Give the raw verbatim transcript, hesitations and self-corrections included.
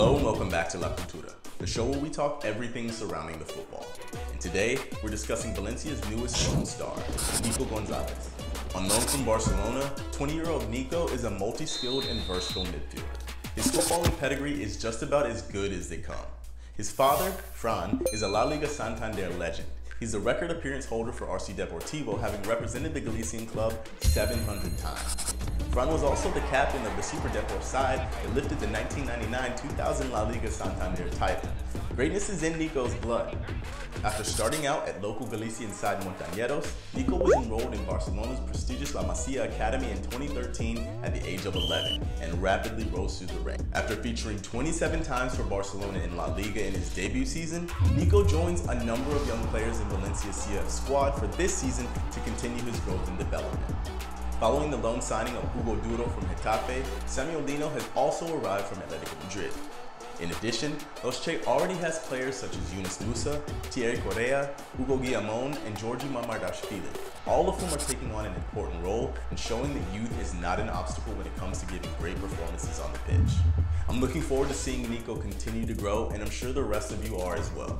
Hello and welcome back to La Cultura, the show where we talk everything surrounding the football. And today, we're discussing Valencia's newest young star, Nico González. Unknown from Barcelona, twenty-year-old Nico is a multi-skilled and versatile midfielder. His footballing pedigree is just about as good as they come. His father, Fran, is a La Liga Santander legend. He's a record appearance holder for R C Deportivo, having represented the Galician club seven hundred times. Fran was also the captain of the Super Deportes side that lifted the nineteen ninety-nine two thousand La Liga Santander title. Greatness is in Nico's blood. After starting out at local Galician side Montaneros, Nico was enrolled in Barcelona's prestigious La Masia Academy in twenty thirteen at the age of eleven and rapidly rose through the ranks. After featuring twenty-seven times for Barcelona in La Liga in his debut season, Nico joins a number of young players in Valencia C F squad for this season to continue his growth and development. Following the loan signing of Hugo Duro from Getafe, Samuel Lino has also arrived from Atletico Madrid. In addition, Los Che already has players such as Yunus Musa, Thierry Correa, Hugo Guillamon, and Georgi Mamardashvili, all of whom are taking on an important role and showing that youth is not an obstacle when it comes to giving great performances on the pitch. I'm looking forward to seeing Nico continue to grow, and I'm sure the rest of you are as well.